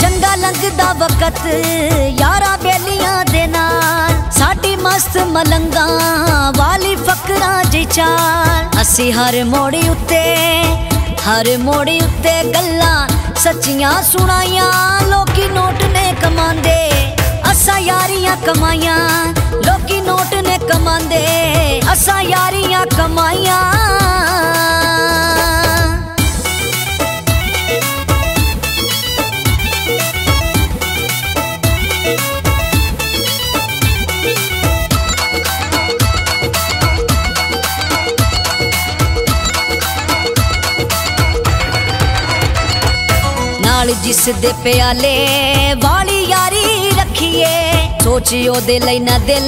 चंगा लगदा वक्त यारा बेलियां दे नाल साडी मस्त मलंगा वाली फकरां दी चाल। असी हर मोड़ी उत्ते गल्लां सच्चियां सुनाइयां लोकी नोट ने कमांदे। असां यारियां कमाइयां लोकी नोट ने कमांदे। असां यारियां कमाइयां नाल जिस दे प्याले वाली यारी रखिए सोचियो दे लई ना दिल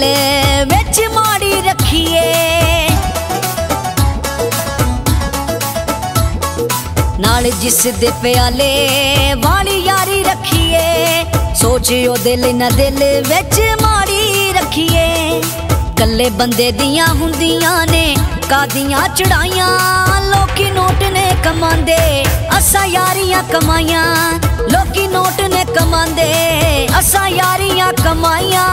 विच माड़ी रखिए। नाल जिस दे प्याले वाली यारी रखिए सोचियो दे लई ना दिल विच माड़ी रखिए। कल्ले बंदे दियां हुंदियां ने कादियां चढ़ाइयां लोकी नोट ने कमांदे। असां यारियां कमाइयां लोकी नोट ने कमांदे। असां यारियां कमाइयां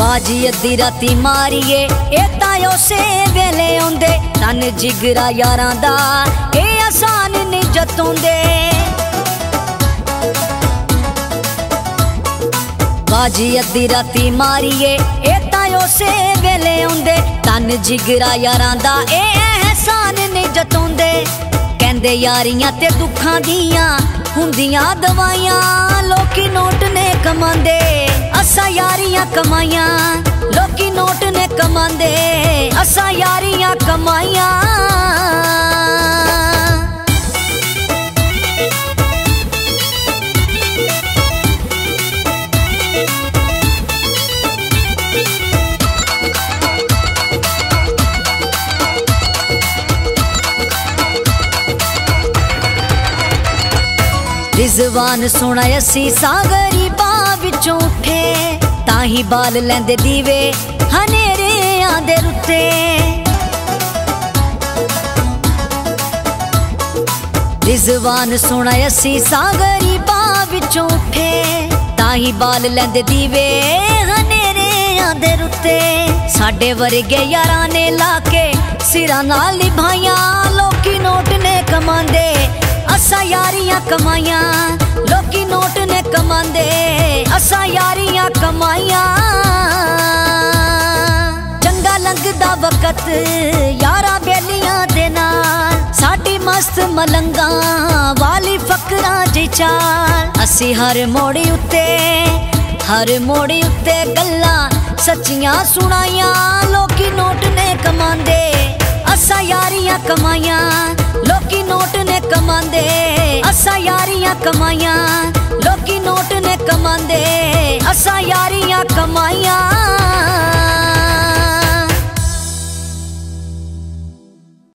बाजी अद्धी राती मारिए एतायो से वेले आंदे। तन जिगरा यारां दा ए आसान नहीं जतोंदे। बाजी अद्धी राती मारिए एतायो से वेले आंदे। तन जिगरा यारां दा ए एहसान नहीं जतोंदे। कहंदे यारियां ते दुखां दियां हुंदियां दवाइयां लोकी नोट ने कमांदे। असां यारियां कमाइयां लोकी नोट ने कमांदे। असां यारियां कमाइयां रिजवान सोहना अस्सी सागरी विचों उठे ताही बाल लैंदे दीवे हनेरे आंदे रुते। रिजवान सोहना अस्सी सागरी बाव विचों उठे ताही बाल लैंदे दीवे हनेरे आंदे रुते। साडे वर्गे यारां ने लाके सिरां नाल निभाइयां लोकी नोट ने कमांदे। असां यारियां कमाइयां लोकी नोट ने कमांदे। असां यारियां कमाइयां चंगा लगदा वक्त यारा बेलियां दे नाल साडी मस्त मलंगा वाली फकरां दी चाल। असी हर मोड़ी उत्ते गल्लां सच्चियां सुनाइयां लोकी नोट ने कमांदे। असां यारियां कमाइयां लोकी नोट ने कमांदे। असां यारियां कमाइयां लोकी नोट ने कमांदे। असां यारियां कमाइयां।